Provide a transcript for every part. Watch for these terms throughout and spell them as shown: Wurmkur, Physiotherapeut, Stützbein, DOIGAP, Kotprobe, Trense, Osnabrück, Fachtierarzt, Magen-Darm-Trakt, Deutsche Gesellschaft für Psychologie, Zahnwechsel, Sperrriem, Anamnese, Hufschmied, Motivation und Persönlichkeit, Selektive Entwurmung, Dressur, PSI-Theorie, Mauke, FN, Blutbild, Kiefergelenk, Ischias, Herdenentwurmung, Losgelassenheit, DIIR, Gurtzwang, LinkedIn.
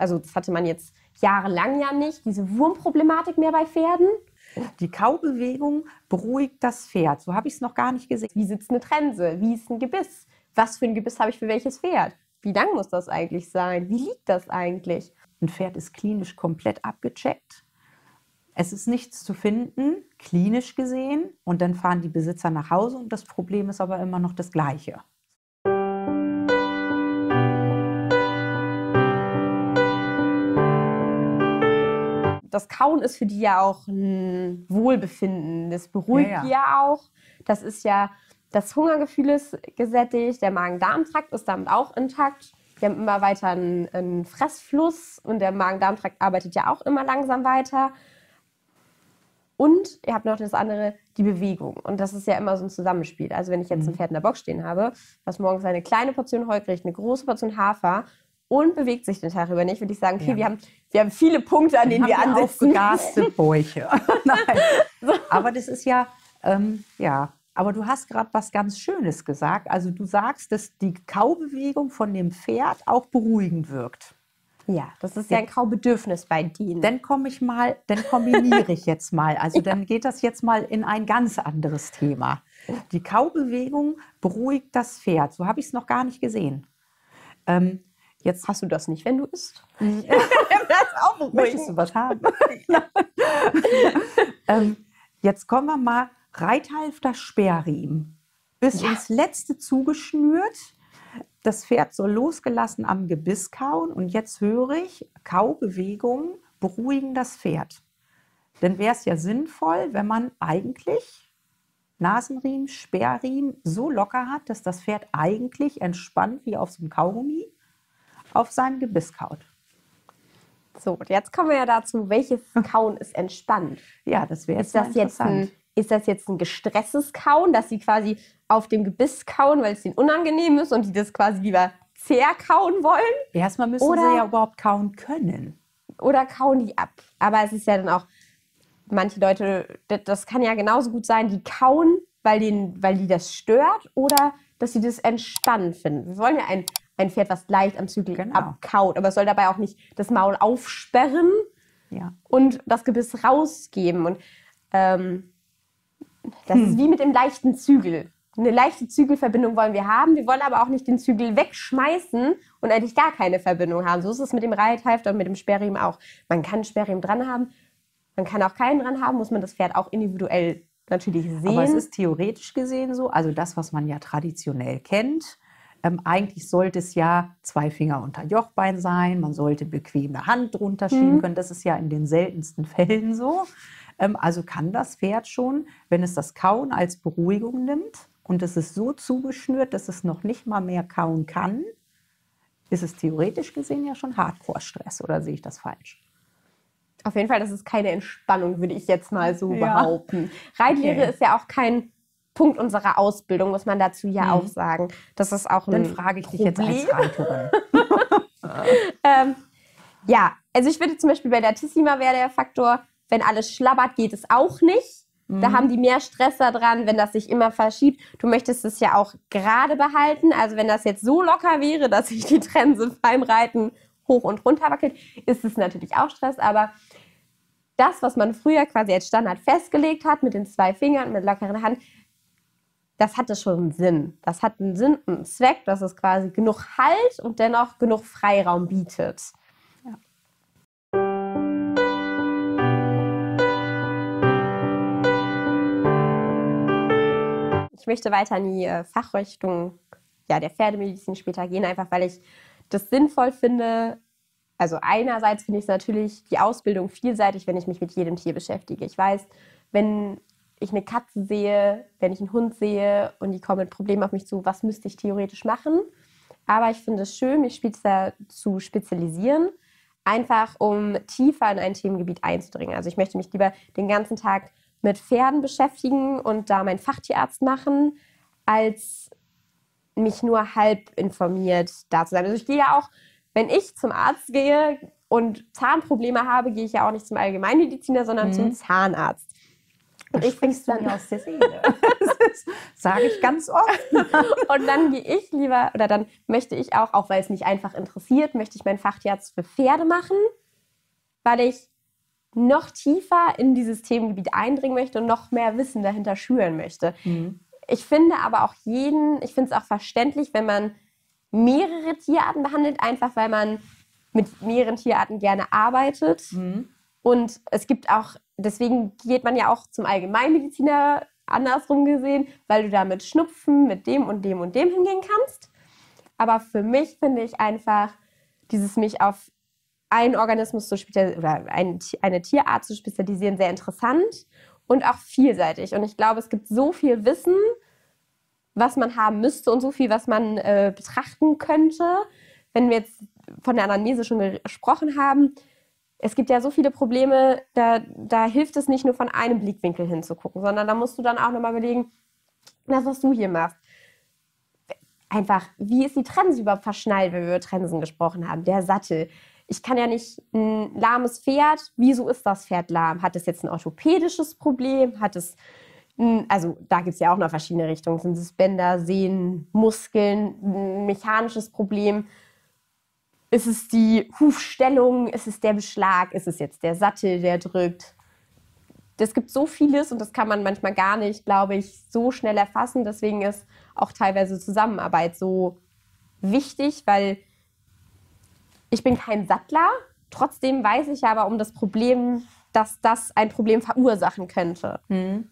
also das hatte man jetzt jahrelang ja nicht, diese Wurmproblematik mehr bei Pferden. Die Kaubewegung beruhigt das Pferd. So habe ich es noch gar nicht gesehen. Wie sitzt eine Trense? Wie ist ein Gebiss? Was für ein Gebiss habe ich für welches Pferd? Wie lang muss das eigentlich sein? Wie liegt das eigentlich? Ein Pferd ist klinisch komplett abgecheckt. Es ist nichts zu finden, klinisch gesehen. Und dann fahren die Besitzer nach Hause und das Problem ist aber immer noch das Gleiche. Das Kauen ist für die ja auch ein Wohlbefinden. Das beruhigt ja, auch. Das ist ja, das Hungergefühl ist gesättigt. Der Magen-Darm-Trakt ist damit auch intakt. Wir haben immer weiter einen Fressfluss und der Magen-Darm-Trakt arbeitet ja auch immer langsam weiter. Und ihr habt noch das andere, die Bewegung. Und das ist ja immer so ein Zusammenspiel. Also wenn ich jetzt ein Pferd in der Box stehen habe, was morgens eine kleine Portion Heu kriegt, eine große Portion Hafer und bewegt sich den Tag über nicht, würde ich sagen, okay, wir haben viele Punkte, an denen wir ansetzen. Aufgegaste Bäuche. Nein. So. Aber das ist ja, aber du hast gerade was ganz Schönes gesagt. Also du sagst, dass die Kaubewegung von dem Pferd auch beruhigend wirkt. Ja, das ist ja ein Kaubedürfnis bei denen. Dann komme ich mal, dann kombiniere ich jetzt mal. Also dann geht das jetzt mal in ein ganz anderes Thema. Die Kaubewegung beruhigt das Pferd. So habe ich es noch gar nicht gesehen. Jetzt hast du das nicht, wenn du isst. Möchtest du was haben? Jetzt kommen wir mal Reithalfter Sperrriem. Bis ins Letzte zugeschnürt. Das Pferd soll losgelassen am Gebiss kauen. Und jetzt höre ich, Kaubewegungen beruhigen das Pferd. Dann wäre es ja sinnvoll, wenn man eigentlich Nasenriemen, Sperrriemen so locker hat, dass das Pferd eigentlich entspannt wie auf so einem Kaugummi auf seinem Gebiss kaut. So, jetzt kommen wir ja dazu, welches Kauen ist entspannt. Ja, das wäre jetzt interessant. Ist das jetzt ein gestresstes Kauen, dass sie quasi auf dem Gebiss kauen, weil es ihnen unangenehm ist und die das quasi lieber zerkauen wollen? Erstmal müssen sie ja überhaupt kauen können. Oder kauen die ab. Aber es ist ja dann auch, manche Leute, das kann ja genauso gut sein, die kauen, weil die das stört oder dass sie das entspannt finden. Wir wollen ja ein Pferd, was leicht am Zügel abkaut, aber es soll dabei auch nicht das Maul aufsperren und das Gebiss rausgeben. Und das ist wie mit dem leichten Zügel. Eine leichte Zügelverbindung wollen wir haben. Wir wollen aber auch nicht den Zügel wegschmeißen und eigentlich gar keine Verbindung haben. So ist es mit dem Reithalfter und mit dem Sperrriem auch. Man kann Sperrriem dran haben, man kann auch keinen dran haben, muss man das Pferd auch individuell natürlich sehen. Aber es ist theoretisch gesehen so, also das, was man ja traditionell kennt, eigentlich sollte es ja 2 Finger unter Jochbein sein, man sollte bequeme Hand drunter schieben können. Das ist ja in den seltensten Fällen so. Also kann das Pferd schon, wenn es das Kauen als Beruhigung nimmt und es ist so zugeschnürt, dass es noch nicht mal mehr kauen kann, ist es theoretisch gesehen ja schon Hardcore-Stress, oder sehe ich das falsch? Auf jeden Fall, das ist keine Entspannung, würde ich jetzt mal so behaupten. Reitlehre ist ja auch kein Punkt unserer Ausbildung, muss man dazu ja auch sagen. Das ist auch ein Problem. Dann frage ich dich jetzt als Reiterin. Also ich würde zum Beispiel bei der Tissima wäre der Faktor, wenn alles schlabbert, geht es auch nicht. Da haben die mehr Stress daran, wenn das sich immer verschiebt. Du möchtest es ja auch gerade behalten. Also wenn das jetzt so locker wäre, dass sich die Trense beim Reiten hoch und runter wackelt, ist es natürlich auch Stress. Aber das, was man früher quasi als Standard festgelegt hat, mit den 2 Fingern, mit lockeren Hand, das hatte schon einen Sinn. Das hat einen Sinn und einen Zweck, dass es quasi genug Halt und dennoch genug Freiraum bietet. Ja. Ich möchte weiter in die Fachrichtung der Pferdemedizin später gehen, einfach weil ich das sinnvoll finde. Also einerseits finde ich es natürlich die Ausbildung vielseitig, wenn ich mich mit jedem Tier beschäftige. Ich weiß, wenn ich eine Katze sehe, wenn ich einen Hund sehe und die kommen mit Problemen auf mich zu, was müsste ich theoretisch machen? Aber ich finde es schön, mich zu spezialisieren, einfach um tiefer in ein Themengebiet einzudringen. Also ich möchte mich lieber den ganzen Tag mit Pferden beschäftigen und da meinen Fachtierarzt machen, als mich nur halb informiert da zu sein. Also ich gehe ja auch, wenn ich zum Arzt gehe und Zahnprobleme habe, gehe ich ja auch nicht zum Allgemeinmediziner, sondern zum Zahnarzt. Und ich springst du mir aus der Seele. Das sage ich ganz oft. Und dann gehe ich lieber, oder dann möchte ich auch weil es mich einfach interessiert, möchte ich meinen Fachtierarzt für Pferde machen, weil ich noch tiefer in dieses Themengebiet eindringen möchte und noch mehr Wissen dahinter schüren möchte. Mhm. Ich finde aber auch ich finde es auch verständlich, wenn man mehrere Tierarten behandelt, einfach weil man mit mehreren Tierarten gerne arbeitet. Mhm. Und es gibt auch, deswegen geht man ja auch zum Allgemeinmediziner andersrum gesehen, weil du da mit Schnupfen, mit dem und dem und dem hingehen kannst. Aber für mich finde ich einfach, dieses mich auf einen Organismus zu spezialisieren oder eine Tierart zu spezialisieren, sehr interessant und auch vielseitig. Und ich glaube, es gibt so viel Wissen, was man haben müsste und so viel, was man betrachten könnte. Wenn wir jetzt von der Anamnese schon gesprochen haben, es gibt ja so viele Probleme, da hilft es nicht nur von einem Blickwinkel hinzugucken, sondern da musst du dann auch nochmal überlegen, das, was du hier machst. Einfach, wie ist die Trense überhaupt verschnallt, wenn wir über Trensen gesprochen haben? Der Sattel. Ich kann ja nicht ein lahmes Pferd, wieso ist das Pferd lahm? Hat es jetzt ein orthopädisches Problem? Hat es, also da gibt es ja auch noch verschiedene Richtungen. Sind es Bänder, Sehnen, Muskeln, ein mechanisches Problem? Ist es die Hufstellung? Ist es der Beschlag? Ist es jetzt der Sattel, der drückt? Es gibt so vieles und das kann man manchmal gar nicht, glaube ich, so schnell erfassen. Deswegen ist auch teilweise Zusammenarbeit so wichtig, weil ich bin kein Sattler. Trotzdem weiß ich aber um das Problem, dass das ein Problem verursachen könnte. Hm.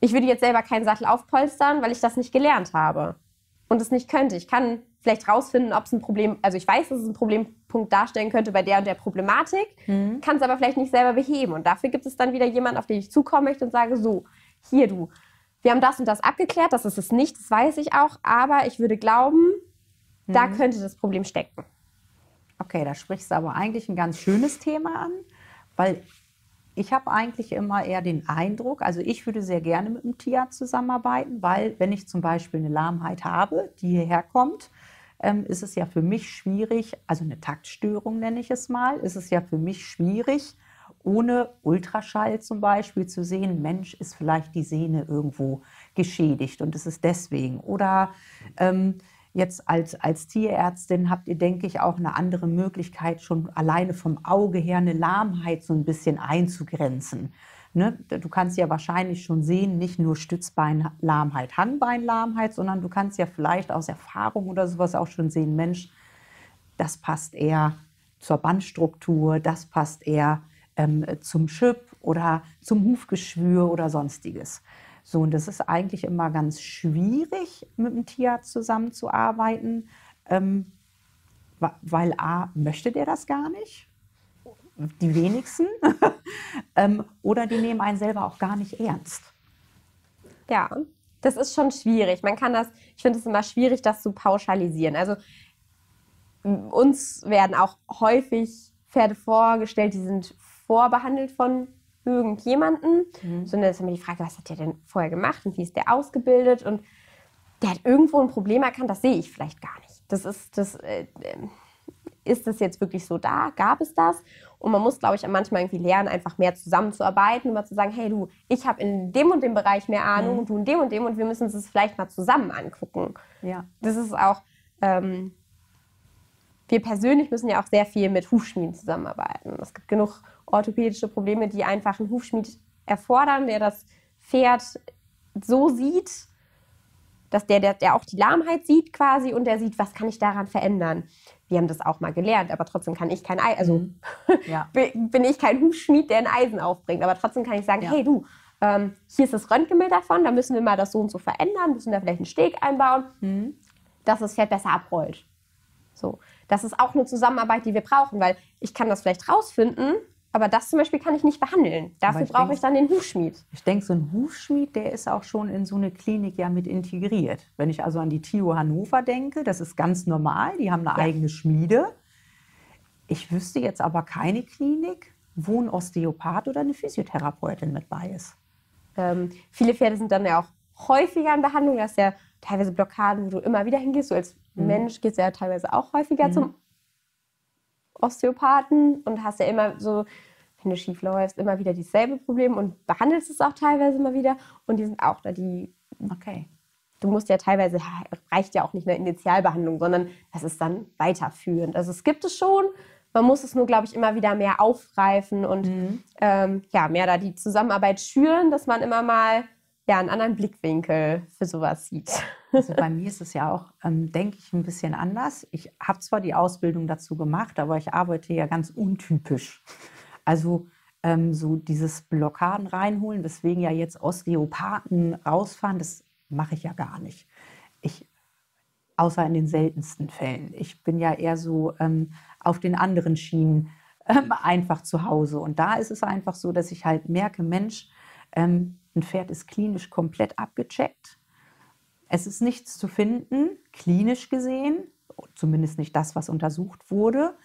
Ich würde jetzt selber keinen Sattel aufpolstern, weil ich das nicht gelernt habe und es nicht könnte. Ich kann vielleicht rausfinden, ob es ein Problem, also ich weiß, dass es ein Problempunkt darstellen könnte bei der und der Problematik, kann es aber vielleicht nicht selber beheben. Und dafür gibt es dann wieder jemanden, auf den ich zukommen möchte und sage, so, hier du, wir haben das und das abgeklärt, das ist es nicht, das weiß ich auch, aber ich würde glauben, da könnte das Problem stecken. Okay, da sprichst du aber eigentlich ein ganz schönes Thema an, weil ich habe eigentlich immer eher den Eindruck, also ich würde sehr gerne mit dem Tierarzt zusammenarbeiten, weil wenn ich zum Beispiel eine Lahmheit habe, die hierher kommt, ist es ja für mich schwierig, also eine Taktstörung nenne ich es mal, ist es ja für mich schwierig, ohne Ultraschall zum Beispiel zu sehen, Mensch, ist vielleicht die Sehne irgendwo geschädigt und es ist deswegen. Oder jetzt als Tierärztin habt ihr, denke ich, auch eine andere Möglichkeit, schon alleine vom Auge her eine Lahmheit so ein bisschen einzugrenzen. Ne? Du kannst ja wahrscheinlich schon sehen, nicht nur Stützbeinlahmheit, Hangbeinlahmheit, sondern du kannst ja vielleicht aus Erfahrung oder sowas auch schon sehen, Mensch, das passt eher zur Bandstruktur, das passt eher zum Schipp oder zum Hufgeschwür oder sonstiges. So, und das ist eigentlich immer ganz schwierig, mit dem Tierarzt zusammenzuarbeiten, weil A, möchte der das gar nicht, die wenigsten, oder die nehmen einen selber auch gar nicht ernst. Ja, das ist schon schwierig. Man kann das, ich finde es immer schwierig, das zu pauschalisieren. Also uns werden auch häufig Pferde vorgestellt, die sind vorbehandelt von irgendjemanden, sondern es ist immer die Frage, was hat der denn vorher gemacht und wie ist der ausgebildet und der hat irgendwo ein Problem erkannt, das sehe ich vielleicht gar nicht. Ist das jetzt wirklich so da? Gab es das? Und man muss, glaube ich, manchmal irgendwie lernen, einfach mehr zusammenzuarbeiten und mal zu sagen, hey du, ich habe in dem und dem Bereich mehr Ahnung und du in dem und dem und wir müssen uns das vielleicht mal zusammen angucken. Ja. Das ist auch, wir persönlich müssen ja auch sehr viel mit Hufschmieden zusammenarbeiten. Es gibt genug orthopädische Probleme, die einfach einen Hufschmied erfordern, der das Pferd so sieht, dass der auch die Lahmheit sieht quasi und der sieht, was kann ich daran verändern. Wir haben das auch mal gelernt, aber trotzdem kann ich kein Eisen, also ja. Bin ich kein Hufschmied, der ein Eisen aufbringt, aber trotzdem kann ich sagen, ja. Hey du, hier ist das Röntgenbild davon, da müssen wir mal das so und so verändern, müssen da vielleicht einen Steg einbauen, dass das Pferd besser abrollt. So. Das ist auch eine Zusammenarbeit, die wir brauchen, weil ich kann das vielleicht rausfinden, aber das zum Beispiel kann ich nicht behandeln. Dafür brauche ich dann den Hufschmied. Ich denke, so ein Hufschmied, der ist auch schon in so eine Klinik ja mit integriert. Wenn ich also an die TU Hannover denke, das ist ganz normal. Die haben eine eigene Schmiede. Ich wüsste jetzt aber keine Klinik, wo ein Osteopath oder eine Physiotherapeutin mit bei ist. Viele Pferde sind dann ja auch häufiger in Behandlung. Das ist ja teilweise Blockaden, wo du immer wieder hingehst. So als Mensch gehst du ja teilweise auch häufiger zum Osteopathen und hast ja immer so, wenn du schief läufst, immer wieder dieselbe Problem und behandelst es auch teilweise immer wieder. Und die sind auch da, die... Okay. Du musst ja teilweise, reicht ja auch nicht eine Initialbehandlung, sondern das ist dann weiterführend. Also es gibt es schon, man muss es nur, glaube ich, immer wieder mehr aufgreifen und ja, mehr da die Zusammenarbeit schüren, dass man immer mal ja, einen anderen Blickwinkel für sowas sieht. Also bei mir ist es ja auch, denke ich, ein bisschen anders. Ich habe zwar die Ausbildung dazu gemacht, aber ich arbeite ja ganz untypisch. Also so dieses Blockaden reinholen, weswegen ja jetzt Osteopathen rausfahren, das mache ich ja gar nicht. Ich, außer in den seltensten Fällen. Ich bin ja eher so auf den anderen Schienen einfach zu Hause. Und da ist es einfach so, dass ich halt merke, Mensch, ein Pferd ist klinisch komplett abgecheckt. Es ist nichts zu finden, klinisch gesehen, zumindest nicht das, was untersucht wurde.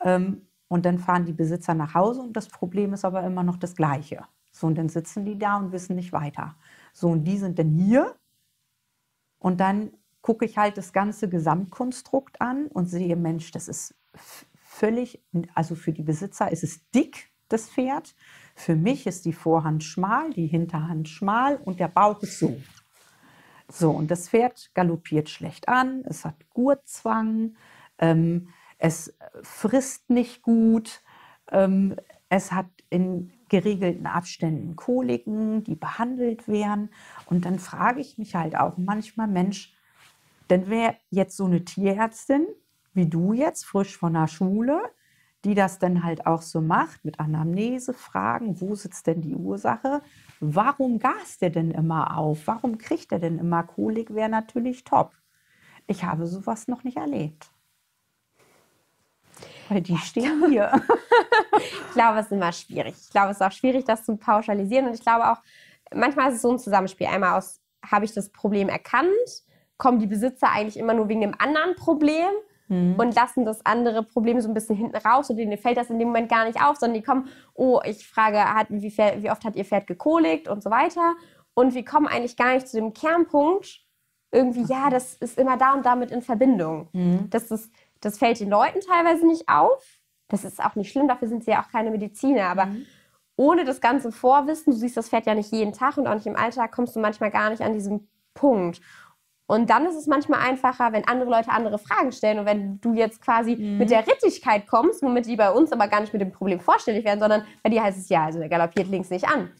Und dann fahren die Besitzer nach Hause und das Problem ist aber immer noch das Gleiche. So, und dann sitzen die da und wissen nicht weiter. So, und die sind dann hier und dann gucke ich halt das ganze Gesamtkonstrukt an und sehe, Mensch, das ist völlig, also für die Besitzer ist es dick, das Pferd. Für mich ist die Vorhand schmal, die Hinterhand schmal und der Bauch ist so. So, und das Pferd galoppiert schlecht an, es hat Gurtzwang, es frisst nicht gut, es hat in geregelten Abständen Koliken, die behandelt werden. Und dann frage ich mich halt auch manchmal, Mensch, dann wäre jetzt so eine Tierärztin wie du jetzt, frisch von der Schule, die das dann halt auch so macht, mit Anamnese, Fragen, wo sitzt denn die Ursache? Warum gast der denn immer auf? Warum kriegt er denn immer Kolik? Wäre natürlich top. Ich habe sowas noch nicht erlebt. Weil die stehen hier. Ich glaube, es ist immer schwierig. Ich glaube, es ist auch schwierig, das zu pauschalisieren. Und ich glaube auch, manchmal ist es so ein Zusammenspiel. Einmal aus, habe ich das Problem erkannt, kommen die Besitzer eigentlich immer nur wegen dem anderen Problem und lassen das andere Problem so ein bisschen hinten raus. Und denen fällt das in dem Moment gar nicht auf, sondern die kommen, oh, ich frage, wie oft hat ihr Pferd gekolikt und so weiter. Und wir kommen eigentlich gar nicht zu dem Kernpunkt. Irgendwie, ja, das ist immer da und damit in Verbindung. Das fällt den Leuten teilweise nicht auf. Das ist auch nicht schlimm, dafür sind sie ja auch keine Mediziner. Aber ohne das ganze Vorwissen, du siehst das Pferd ja nicht jeden Tag und auch nicht im Alltag, kommst du manchmal gar nicht an diesen Punkt. Und dann ist es manchmal einfacher, wenn andere Leute andere Fragen stellen. Und wenn du jetzt quasi mit der Rittigkeit kommst, womit die bei uns aber gar nicht mit dem Problem vorstellig werden, sondern bei dir heißt es, ja, also der galoppiert links nicht an.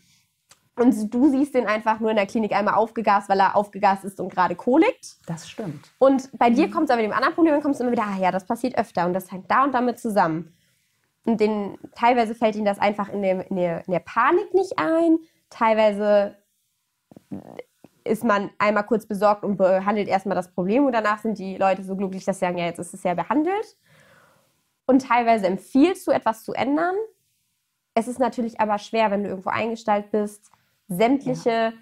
Und du siehst den einfach nur in der Klinik einmal aufgegast, weil er aufgegast ist und gerade kolikt. Das stimmt. Und bei dir kommt es aber mit dem anderen Problem, dann kommst du immer wieder, ah ja, das passiert öfter und das hängt da und damit zusammen. Und den, teilweise fällt ihnen das einfach in der Panik nicht ein. Teilweise ist man einmal kurz besorgt und behandelt erstmal das Problem und danach sind die Leute so glücklich, dass sie sagen, ja, jetzt ist es ja behandelt. Und teilweise empfiehlst du, etwas zu ändern. Es ist natürlich aber schwer, wenn du irgendwo eingestellt bist, sämtliche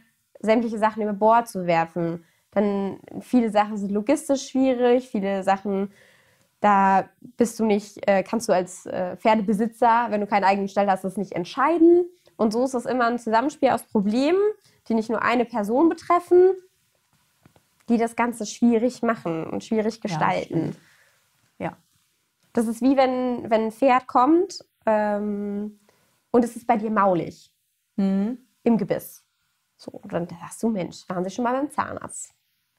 Sachen über Bord zu werfen. Dann viele Sachen sind logistisch schwierig, viele Sachen, da bist du nicht, kannst du als Pferdebesitzer, wenn du keinen eigenen Stall hast, das nicht entscheiden. Und so ist das immer ein Zusammenspiel aus Problemen, die nicht nur eine Person betreffen, die das Ganze schwierig machen und schwierig gestalten. Ja. Das ist wie wenn ein Pferd kommt und es ist bei dir maulig. Im Gebiss. So, und dann sagst du, Mensch, waren Sie schon mal beim Zahnarzt?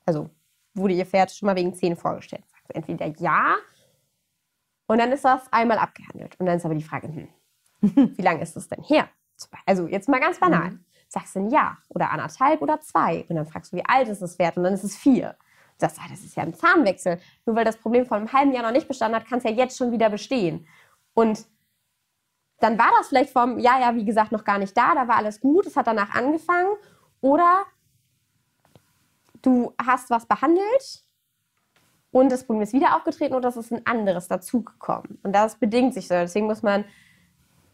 Also wurde Ihr Pferd schon mal wegen Zähnen vorgestellt? Sagst entweder ja und dann ist das einmal abgehandelt. Und dann ist aber die Frage, wie lange ist das denn her? Also jetzt mal ganz banal. Sagst du ein Jahr oder anderthalb oder zwei? Und dann fragst du, wie alt ist das Pferd? Und dann ist es 4. Du sagst, das ist ja ein Zahnwechsel. Nur weil das Problem vor einem halben Jahr noch nicht bestanden hat, kann es ja jetzt schon wieder bestehen. Und dann war das vielleicht vom, ja, wie gesagt, noch gar nicht da, da war alles gut, es hat danach angefangen. Oder du hast was behandelt und das Problem ist wieder aufgetreten oder es ist ein anderes dazugekommen. Und das bedingt sich so. Deswegen muss man,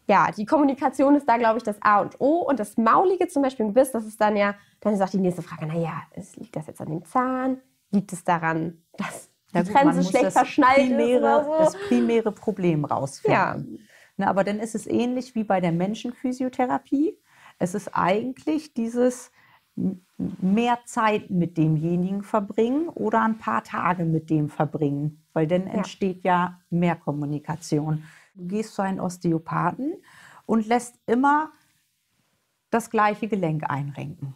ja, die Kommunikation ist da, glaube ich, das A und O. Und das Maulige zum Beispiel im Gebiss, das ist dann ja, dann ist auch die nächste Frage, naja, liegt das jetzt an dem Zahn? Liegt es daran, dass die Trense schlecht verschnallt ist oder so? Das primäre Problem rausfinden. Ja. Na, aber dann ist es ähnlich wie bei der Menschenphysiotherapie. Es ist eigentlich dieses mehr Zeit mit demjenigen verbringen oder ein paar Tage mit dem verbringen, weil dann entsteht ja mehr Kommunikation. Du gehst zu einem Osteopathen und lässt immer das gleiche Gelenk einrenken.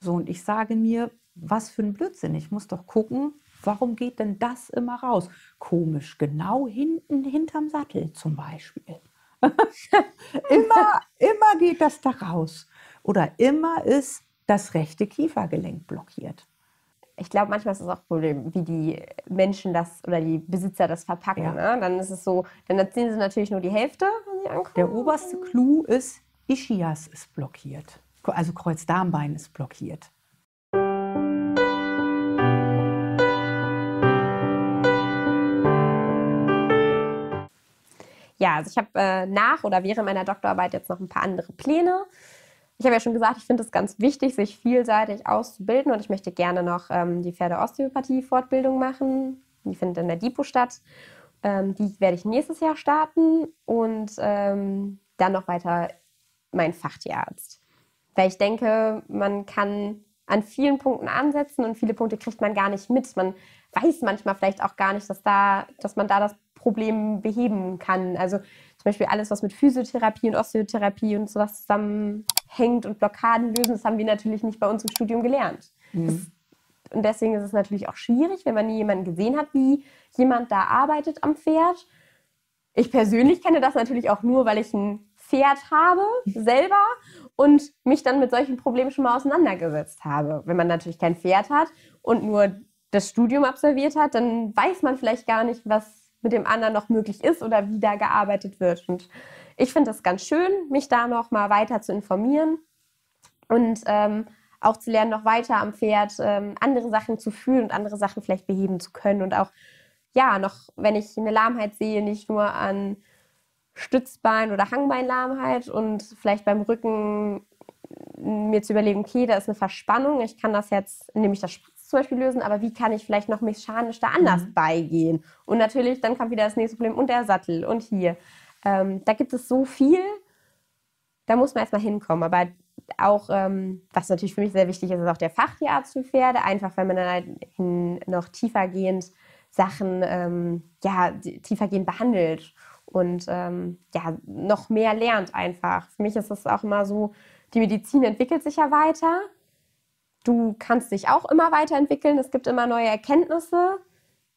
So, und ich sage mir, was für ein Blödsinn, ich muss doch gucken, warum geht denn das immer raus? Komisch, genau hinten, hinterm Sattel zum Beispiel. immer geht das da raus. Oder immer ist das rechte Kiefergelenk blockiert. Ich glaube, manchmal ist das auch ein Problem, wie die Menschen das oder die Besitzer das verpacken. Ja. Ne? Dann ist es so, dann erzählen sie natürlich nur die Hälfte, wenn sie ankommen. Der oberste Clou ist, Ischias ist blockiert. Also Kreuzdarmbein ist blockiert. Ja, also ich habe nach oder während meiner Doktorarbeit jetzt noch ein paar andere Pläne. Ich habe ja schon gesagt, ich finde es ganz wichtig, sich vielseitig auszubilden, und ich möchte gerne noch die Pferdeosteopathie-Fortbildung machen. Die findet in der DIPO statt. Die werde ich nächstes Jahr starten und dann noch weiter mein Fachtierarzt. Weil ich denke, man kann an vielen Punkten ansetzen und viele Punkte kriegt man gar nicht mit. Man weiß manchmal vielleicht auch gar nicht, dass man da das Problem beheben kann. Also zum Beispiel alles, was mit Physiotherapie und Osteotherapie und sowas zusammenhängt und Blockaden lösen, das haben wir natürlich nicht bei uns im Studium gelernt. Mhm. Und deswegen ist es natürlich auch schwierig, wenn man nie jemanden gesehen hat, wie jemand da arbeitet am Pferd. Ich persönlich kenne das natürlich auch nur, weil ich ein Pferd habe, selber, und mich dann mit solchen Problemen schon mal auseinandergesetzt habe. Wenn man natürlich kein Pferd hat und nur das Studium absolviert hat, dann weiß man vielleicht gar nicht, was mit dem anderen noch möglich ist oder wie da gearbeitet wird. Und ich finde das ganz schön, mich da noch mal weiter zu informieren und auch zu lernen, noch weiter am Pferd andere Sachen zu fühlen und andere Sachen vielleicht beheben zu können. Und auch, ja, noch, wenn ich eine Lahmheit sehe, nicht nur an Stützbein- oder Hangbeinlahmheit und vielleicht beim Rücken mir zu überlegen, okay, da ist eine Verspannung, ich kann das jetzt, indem ich das zum Beispiel lösen, aber wie kann ich vielleicht noch mechanisch da anders beigehen? Und natürlich, dann kommt wieder das nächste Problem und der Sattel und hier. Da gibt es so viel, da muss man erstmal hinkommen. Aber auch, was natürlich für mich sehr wichtig ist, ist auch der Fachtierarzt für Pferde, einfach weil man dann halt noch tiefergehend Sachen, tiefergehend behandelt und noch mehr lernt einfach. Für mich ist es auch immer so, die Medizin entwickelt sich ja weiter. Du kannst dich auch immer weiterentwickeln. Es gibt immer neue Erkenntnisse.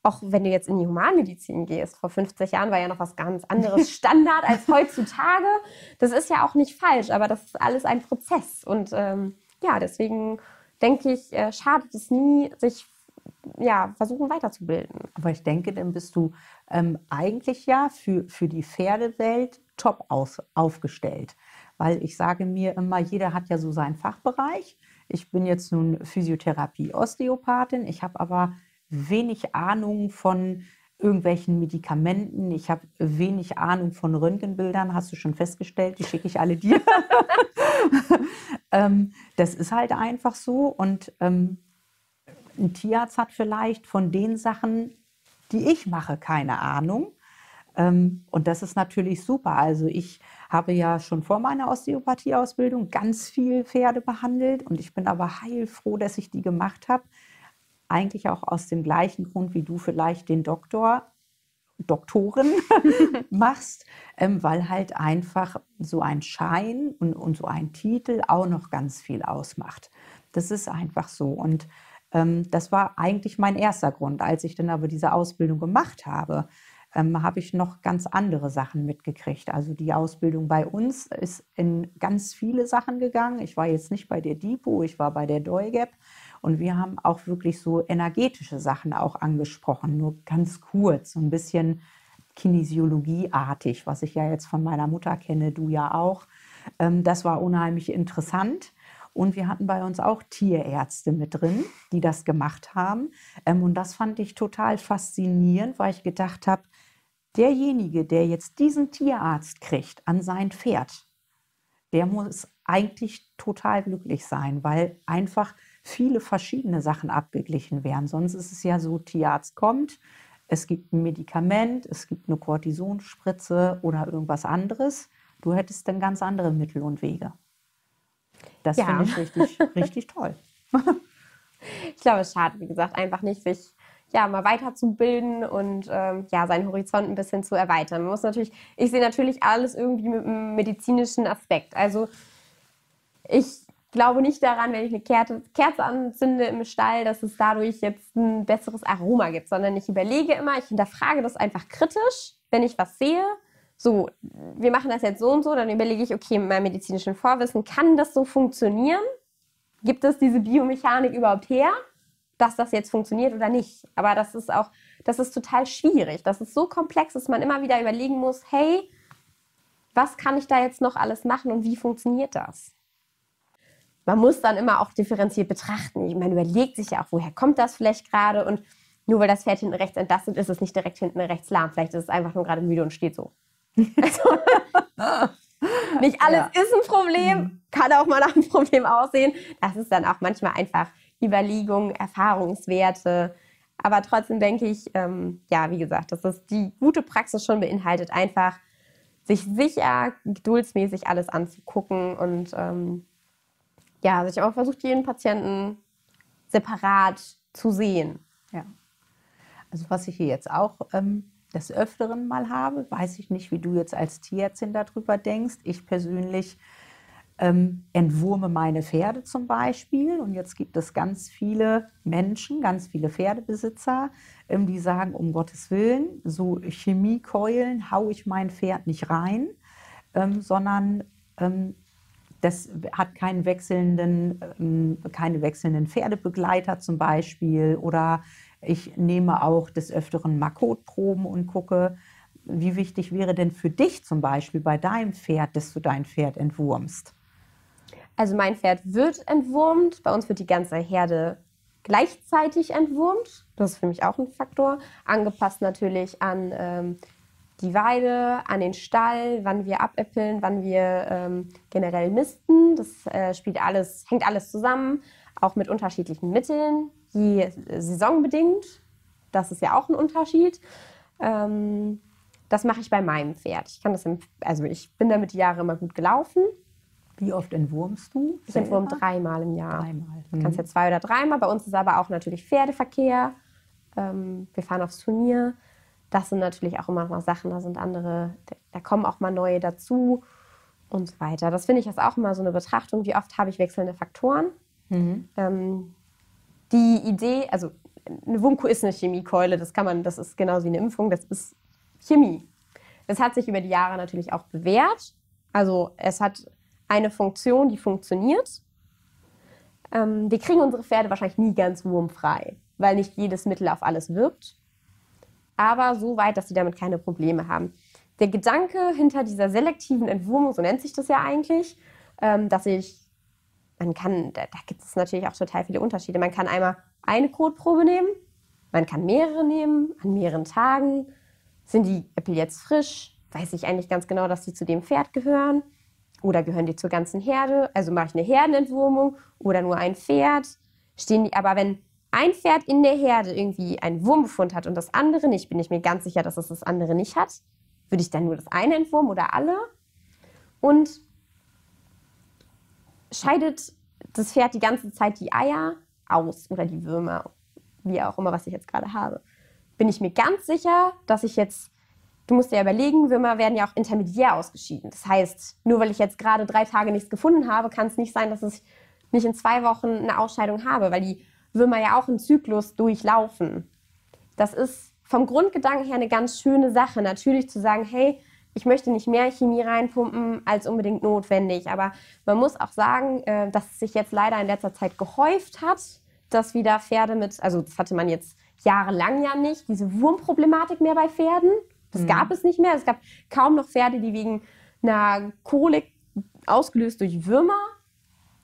Auch wenn du jetzt in die Humanmedizin gehst. Vor 50 Jahren war ja noch was ganz anderes Standard als heutzutage. Das ist ja auch nicht falsch, aber das ist alles ein Prozess. Und deswegen denke ich, schadet es nie, sich versuchen weiterzubilden. Aber ich denke, dann bist du eigentlich ja für die Pferdewelt top aufgestellt. Weil ich sage mir immer, jeder hat ja so seinen Fachbereich. Ich bin jetzt nun Physiotherapie-Osteopathin, ich habe aber wenig Ahnung von irgendwelchen Medikamenten, ich habe wenig Ahnung von Röntgenbildern, hast du schon festgestellt, die schicke ich alle dir. Das ist halt einfach so, und ein Tierarzt hat vielleicht von den Sachen, die ich mache, keine Ahnung. Und das ist natürlich super. Also ich habe ja schon vor meiner Osteopathie-Ausbildung ganz viel Pferde behandelt, und ich bin aber heilfroh, dass ich die gemacht habe. Eigentlich auch aus dem gleichen Grund, wie du vielleicht den Doktoren machst, weil halt einfach so ein Schein und so ein Titel auch noch ganz viel ausmacht. Das ist einfach so. Und das war eigentlich mein erster Grund. Als ich dann aber diese Ausbildung gemacht habe, habe ich noch ganz andere Sachen mitgekriegt. Also die Ausbildung bei uns ist in ganz viele Sachen gegangen. Ich war jetzt nicht bei der DIPO, ich war bei der DOIGAP, und wir haben auch wirklich so energetische Sachen auch angesprochen, nur ganz kurz, so ein bisschen kinesiologieartig, was ich ja jetzt von meiner Mutter kenne, du ja auch. Das war unheimlich interessant. Und wir hatten bei uns auch Tierärzte mit drin, die das gemacht haben. Und das fand ich total faszinierend, weil ich gedacht habe, derjenige, der jetzt diesen Tierarzt kriegt an sein Pferd, der muss eigentlich total glücklich sein, weil einfach viele verschiedene Sachen abgeglichen werden. Sonst ist es ja so, Tierarzt kommt, es gibt ein Medikament, es gibt eine Kortisonspritze oder irgendwas anderes. Du hättest dann ganz andere Mittel und Wege. Das finde ich richtig, richtig toll. Ich glaube, es schadet, wie gesagt, einfach nicht, sich ja, mal weiterzubilden und ja, seinen Horizont ein bisschen zu erweitern. Man muss natürlich, ich sehe natürlich alles irgendwie mit einem medizinischen Aspekt. Also ich glaube nicht daran, wenn ich eine Kerze anzünde im Stall, dass es dadurch jetzt ein besseres Aroma gibt, sondern ich überlege immer, ich hinterfrage das einfach kritisch, wenn ich was sehe. So, wir machen das jetzt so und so, dann überlege ich, okay, mit meinem medizinischen Vorwissen, kann das so funktionieren? Gibt es diese Biomechanik überhaupt her, dass das jetzt funktioniert oder nicht? Aber das ist auch, das ist total schwierig. Das ist so komplex, dass man immer wieder überlegen muss, hey, was kann ich da jetzt noch alles machen und wie funktioniert das? Man muss dann immer auch differenziert betrachten. Man überlegt sich ja auch, woher kommt das vielleicht gerade? Und nur weil das Pferd hinten rechts entlastet, ist es nicht direkt hinten rechts lahm. Vielleicht ist es einfach nur gerade müde und steht so. Also, nicht alles ist ein Problem, kann auch mal nach einem Problem aussehen. Das ist dann auch manchmal einfach Überlegungen, Erfahrungswerte. Aber trotzdem denke ich, ja, wie gesagt, dass das die gute Praxis schon beinhaltet, einfach sich sicher, geduldsmäßig alles anzugucken und ja, also ich habe auch versucht, jeden Patienten separat zu sehen. Ja. Also was ich hier jetzt auch des Öfteren mal habe, weiß ich nicht, wie du jetzt als Tierärztin darüber denkst. Ich persönlich entwurme meine Pferde zum Beispiel. Und jetzt gibt es ganz viele Menschen, ganz viele Pferdebesitzer, die sagen, um Gottes Willen, so Chemiekeulen haue ich mein Pferd nicht rein, sondern das hat keine wechselnden Pferdebegleiter zum Beispiel. Oder ich nehme auch des Öfteren mal Kotproben und gucke, wie wichtig wäre denn für dich zum Beispiel bei deinem Pferd, dass du dein Pferd entwurmst? Also mein Pferd wird entwurmt. Bei uns wird die ganze Herde gleichzeitig entwurmt. Das ist für mich auch ein Faktor. Angepasst natürlich an die Weide, an den Stall, wann wir abäppeln, wann wir generell misten. Das hängt alles zusammen, auch mit unterschiedlichen Mitteln, je saisonbedingt. Das ist ja auch ein Unterschied. Das mache ich bei meinem Pferd. Ich bin damit die Jahre immer gut gelaufen. Wie oft entwurmst du? Ich entwurme 3-mal im Jahr. 3-mal. Du kannst ja 2- oder 3-mal. Bei uns ist aber auch natürlich Pferdeverkehr. Wir fahren aufs Turnier. Das sind natürlich auch immer noch Sachen, da kommen auch mal neue dazu und so weiter. Das finde ich auch immer so eine Betrachtung, wie oft habe ich wechselnde Faktoren. Mhm. Die Idee, also eine Wumko ist eine Chemiekeule, das ist genauso wie eine Impfung, das ist Chemie. Das hat sich über die Jahre natürlich auch bewährt. Also es hat eine Funktion, die funktioniert. Wir kriegen unsere Pferde wahrscheinlich nie ganz wurmfrei, weil nicht jedes Mittel auf alles wirkt. Aber so weit, dass sie damit keine Probleme haben. Der Gedanke hinter dieser selektiven Entwurmung, so nennt sich das ja eigentlich, da gibt es natürlich auch total viele Unterschiede. Man kann einmal eine Kotprobe nehmen, man kann mehrere nehmen, an mehreren Tagen. Sind die Äpfel jetzt frisch? Weiß ich eigentlich ganz genau, dass die zu dem Pferd gehören? Oder gehören die zur ganzen Herde? Also mache ich eine Herdenentwurmung oder nur ein Pferd? Aber wenn ein Pferd in der Herde irgendwie einen Wurmbefund hat und das andere nicht, bin ich mir ganz sicher, dass es das andere nicht hat. Würde ich dann nur das eine entwurmen oder alle? Und scheidet das Pferd die ganze Zeit die Eier aus oder die Würmer, wie auch immer, was ich jetzt gerade habe? Bin ich mir ganz sicher, dass ich jetzt, du musst dir ja überlegen, Würmer werden ja auch intermediär ausgeschieden. Das heißt, nur weil ich jetzt gerade 3 Tage nichts gefunden habe, kann es nicht sein, dass ich nicht in 2 Wochen eine Ausscheidung habe, weil die Würmer ja auch einen Zyklus durchlaufen. Das ist vom Grundgedanken her eine ganz schöne Sache. Natürlich zu sagen, hey, ich möchte nicht mehr Chemie reinpumpen als unbedingt notwendig. Aber man muss auch sagen, dass es sich jetzt leider in letzter Zeit gehäuft hat, dass wieder Pferde das hatte man jetzt jahrelang ja nicht, diese Wurmproblematik mehr bei Pferden. Das gab es nicht mehr. Es gab kaum noch Pferde, die wegen einer Kolik ausgelöst durch Würmer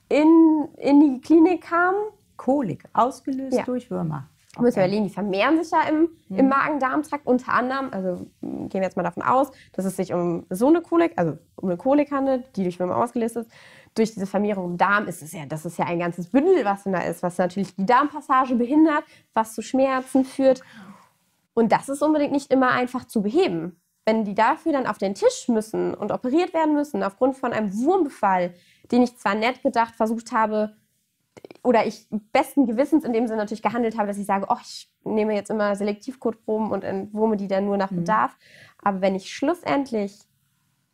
in die Klinik kamen. Kolik, ausgelöst durch Würmer. Okay. Müssen wir überlegen, die vermehren sich ja im Magen-Darm-Trakt unter anderem. Also gehen wir jetzt mal davon aus, dass es sich um eine Kolik handelt, die durch Würmer ausgelöst ist. Durch diese Vermehrung im Darm das ist ja ein ganzes Bündel, was da ist, was natürlich die Darmpassage behindert, was zu Schmerzen führt. Und das ist unbedingt nicht immer einfach zu beheben. Wenn die dafür dann auf den Tisch müssen und operiert werden müssen, aufgrund von einem Wurmbefall, den ich zwar nett gedacht versucht habe, oder ich besten Gewissens in dem Sinne natürlich gehandelt habe, dass ich sage, oh, ich nehme jetzt immer Selektiv-Kotproben und entwurme die dann nur nach Bedarf. Aber wenn ich schlussendlich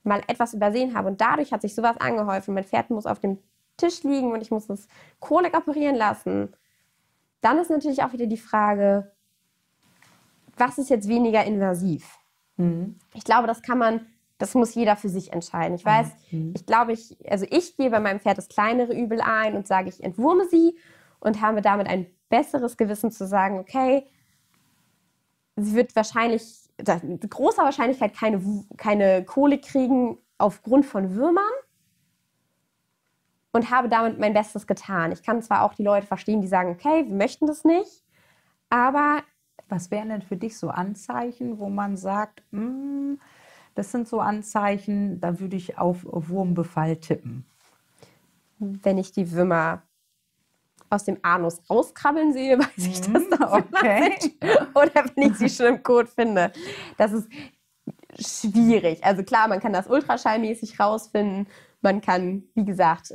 mal etwas übersehen habe und dadurch hat sich sowas angehäuft, mein Pferd muss auf dem Tisch liegen und ich muss das Kolik operieren lassen, dann ist natürlich auch wieder die Frage, was ist jetzt weniger invasiv? Ich glaube, das muss jeder für sich entscheiden. Ich weiß, ich glaube, ich gehe bei meinem Pferd das kleinere Übel ein und sage, ich entwurme sie und habe damit ein besseres Gewissen zu sagen, okay, sie wird wahrscheinlich, mit großer Wahrscheinlichkeit keine Kolik kriegen aufgrund von Würmern und habe damit mein Bestes getan. Ich kann zwar auch die Leute verstehen, die sagen, okay, wir möchten das nicht, aber... Was wären denn für dich so Anzeichen, wo man sagt, das sind so Anzeichen, da würde ich auf Wurmbefall tippen? Wenn ich die Würmer aus dem Anus rauskrabbeln sehe, weiß ich, dass das okay sind. Oder wenn ich sie schon im Kot finde. Das ist schwierig. Also klar, man kann das ultraschallmäßig rausfinden. Man kann, wie gesagt,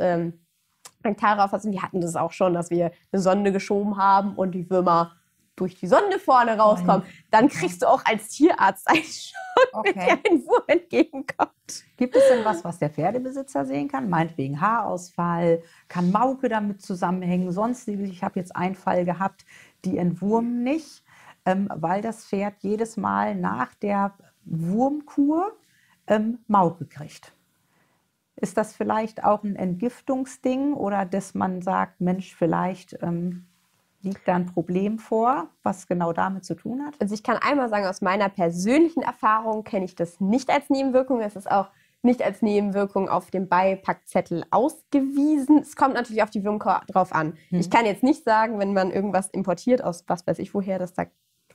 Ankara auffassen. Wir hatten das auch schon, dass wir eine Sonde geschoben haben und die Würmer durch die Sonde vorne rauskommen, dann kriegst du auch als Tierarzt einen Schock, wenn dir ein Wurm entgegenkommt. Gibt es denn was der Pferdebesitzer sehen kann? Meinetwegen Haarausfall, kann Mauke damit zusammenhängen, sonstiges. Ich habe jetzt einen Fall gehabt, die entwurmen nicht, weil das Pferd jedes Mal nach der Wurmkur Mauke kriegt. Ist das vielleicht auch ein Entgiftungsding oder dass man sagt, Mensch, vielleicht... liegt da ein Problem vor, was genau damit zu tun hat? Also ich kann einmal sagen, aus meiner persönlichen Erfahrung kenne ich das nicht als Nebenwirkung. Es ist auch nicht als Nebenwirkung auf dem Beipackzettel ausgewiesen. Es kommt natürlich auf die Würmkur drauf an. Ich kann jetzt nicht sagen, wenn man irgendwas importiert aus was weiß ich woher, dass da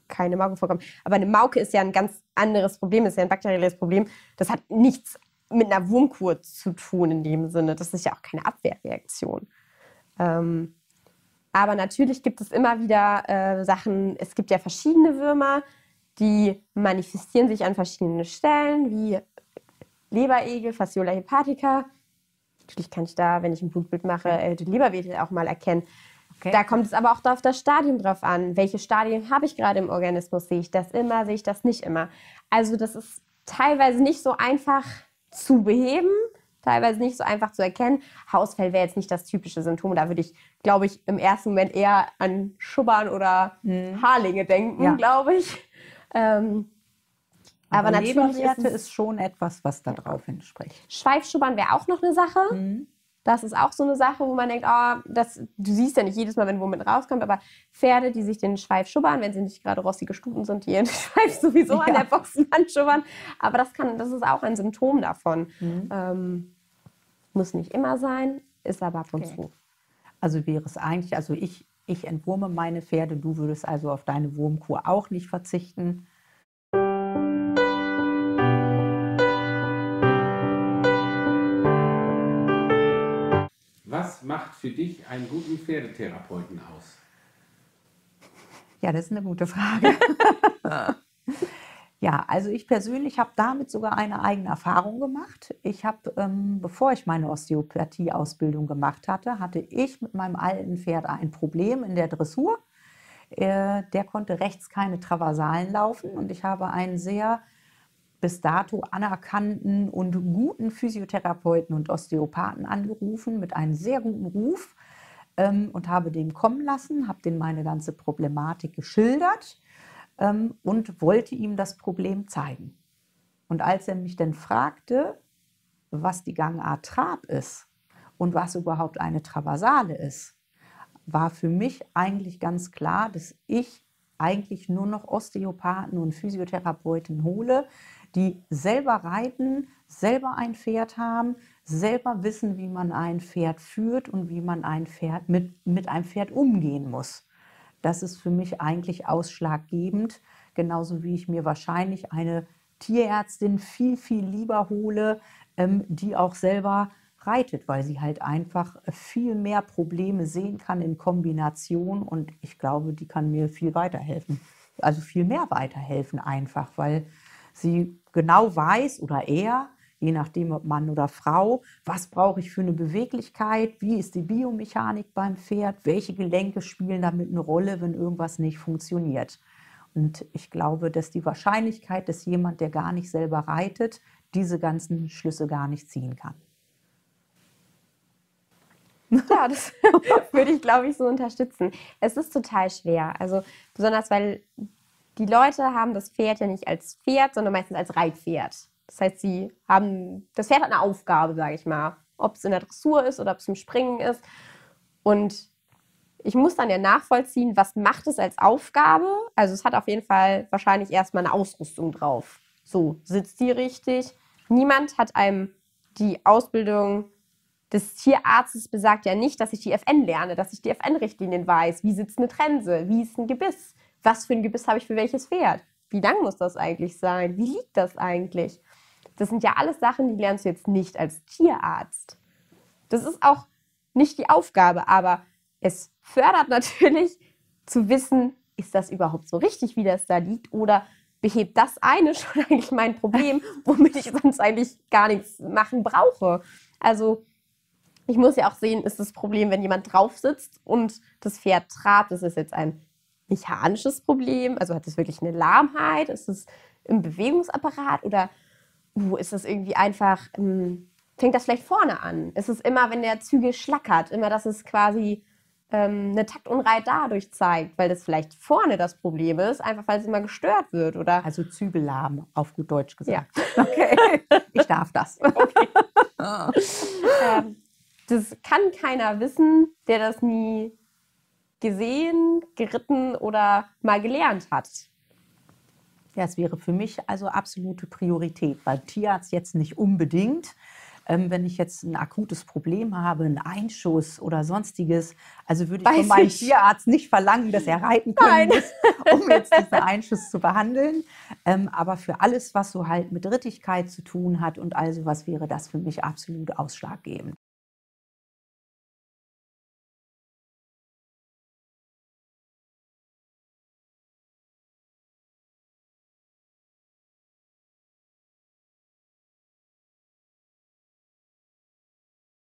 keine Mauke vorkommt. Aber eine Mauke ist ja ein ganz anderes Problem, ist ja ein bakterielles Problem. Das hat nichts mit einer Wurmkur zu tun in dem Sinne. Das ist ja auch keine Abwehrreaktion. Aber natürlich gibt es immer wieder Sachen, es gibt ja verschiedene Würmer, die manifestieren sich an verschiedenen Stellen, wie Leberegel, Fasciola hepatica. Natürlich kann ich da, wenn ich ein Blutbild mache, den Leberwedel auch mal erkennen. Da kommt es aber auch auf das Stadium drauf an. Welche Stadien habe ich gerade im Organismus? Sehe ich das immer, sehe ich das nicht immer? Also das ist teilweise nicht so einfach zu beheben, teilweise nicht so einfach zu erkennen. Haarausfall wäre jetzt nicht das typische Symptom. Da würde ich, glaube ich, im ersten Moment eher an Schubbern oder Haarlinge denken, glaube ich. Aber natürlich ist schon etwas, was da drauf entspricht. Schweifschubbern wäre auch noch eine Sache. Das ist auch so eine Sache, wo man denkt, oh, du siehst ja nicht jedes Mal, wenn ein Wurm mit rauskommt, aber Pferde, die sich den Schweif schubbern, wenn sie nicht gerade rossige Stuten sind, die ihren Schweif sowieso an der Boxenwand schubbern, aber das ist auch ein Symptom davon. Muss nicht immer sein, ist aber ab und zu. Also wäre es eigentlich, also ich entwurme meine Pferde, du würdest also auf deine Wurmkur auch nicht verzichten. Was macht für dich einen guten Pferdetherapeuten aus? Ja, das ist eine gute Frage. Ja, also ich persönlich habe damit sogar eine eigene Erfahrung gemacht. Ich habe, bevor ich meine Osteopathie-Ausbildung gemacht hatte, hatte ich mit meinem alten Pferd ein Problem in der Dressur. Der konnte rechts keine Traversalen laufen und ich habe einen sehr bis dato anerkannten und guten Physiotherapeuten und Osteopathen angerufen mit einem sehr guten Ruf und habe den kommen lassen, habe den meine ganze Problematik geschildert und wollte ihm das Problem zeigen. Und als er mich dann fragte, was die Gangart Trab ist und was überhaupt eine Traversale ist, war für mich eigentlich ganz klar, dass ich eigentlich nur noch Osteopathen und Physiotherapeuten hole, die selber reiten, selber ein Pferd haben, selber wissen, wie man ein Pferd führt und wie man ein Pferd mit einem Pferd umgehen muss. Das ist für mich eigentlich ausschlaggebend, genauso wie ich mir wahrscheinlich eine Tierärztin viel, viel lieber hole, die auch selber reitet, weil sie halt einfach viel mehr Probleme sehen kann in Kombination und ich glaube, die kann mir viel weiterhelfen. Also viel mehr weiterhelfen einfach, weil sie genau weiß oder er, je nachdem ob Mann oder Frau, was brauche ich für eine Beweglichkeit, wie ist die Biomechanik beim Pferd, welche Gelenke spielen damit eine Rolle, wenn irgendwas nicht funktioniert. Und ich glaube, dass die Wahrscheinlichkeit, dass jemand, der gar nicht selber reitet, diese ganzen Schlüsse gar nicht ziehen kann. Ja, das würde ich, glaube ich, so unterstützen. Es ist total schwer, also besonders, weil die Leute haben das Pferd ja nicht als Pferd, sondern meistens als Reitpferd. Das heißt, sie haben, das Pferd hat eine Aufgabe, sage ich mal, ob es in der Dressur ist oder ob es im Springen ist. Und ich muss dann ja nachvollziehen, was macht es als Aufgabe? Also es hat auf jeden Fall wahrscheinlich erstmal eine Ausrüstung drauf. So, sitzt die richtig? Niemand hat einem die Ausbildung des Tierarztes besagt ja nicht, dass ich die FN lerne, dass ich die FN-Richtlinien weiß. Wie sitzt eine Trense? Wie ist ein Gebiss? Was für ein Gebiss habe ich für welches Pferd? Wie lang muss das eigentlich sein? Wie liegt das eigentlich? Das sind ja alles Sachen, die lernst du jetzt nicht als Tierarzt. Das ist auch nicht die Aufgabe, aber es fördert natürlich zu wissen, ist das überhaupt so richtig, wie das da liegt? Oder behebt das eine schon eigentlich mein Problem, womit ich sonst eigentlich gar nichts machen brauche? Also ich muss ja auch sehen, ist das Problem, wenn jemand drauf sitzt und das Pferd trabt, das ist jetzt ein mechanisches Problem, also hat es wirklich eine Lahmheit, ist es im Bewegungsapparat oder ist es irgendwie einfach, fängt das vielleicht vorne an? Ist es immer, wenn der Zügel schlackert, immer, dass es quasi eine Taktunreinheit dadurch zeigt, weil das vielleicht vorne das Problem ist, einfach weil es immer gestört wird, oder? Also Zügellahm, auf gut Deutsch gesagt. Ja. Okay. Ich darf das. Okay. Das kann keiner wissen, der das nie gesehen, geritten oder mal gelernt hat. Ja, es wäre für mich also absolute Priorität. Beim Tierarzt jetzt nicht unbedingt. Wenn ich jetzt ein akutes Problem habe, einen Einschuss oder sonstiges, also würde ich von meinem Tierarzt nicht verlangen, dass er reiten können muss, um jetzt diesen Einschuss zu behandeln. Aber für alles, was so halt mit Rittigkeit zu tun hat und all sowas, wäre das für mich absolut ausschlaggebend.